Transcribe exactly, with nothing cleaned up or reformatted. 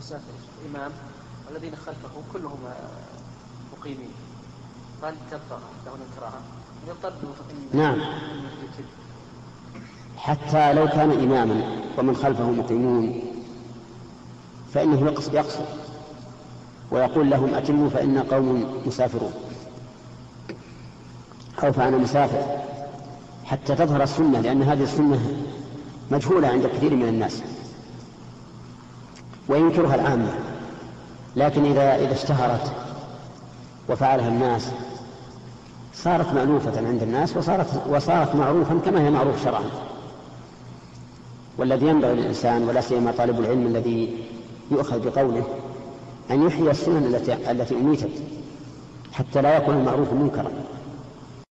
المسافر إمام والذين خلفه كلهم مقيمين، فهل تبقى لهم الكراهة؟ نعم، حتى لو كان إماما ومن خلفه مقيمون فإنه يقصد يقصد ويقول لهم أتموا فإن قوم مسافرون، أو فأنا مسافر، حتى تظهر السنة، لأن هذه السنة مجهولة عند كثير من الناس وينكرها العامة، لكن إذا إذا اشتهرت وفعلها الناس صارت مألوفة عند الناس وصارت وصارت معروفا كما هي معروف شرعا. والذي ينبغي للإنسان ولا سيما طالب العلم الذي يؤخذ بقوله أن يحيي السنن التي التي أميتت حتى لا يكون المعروف منكرا.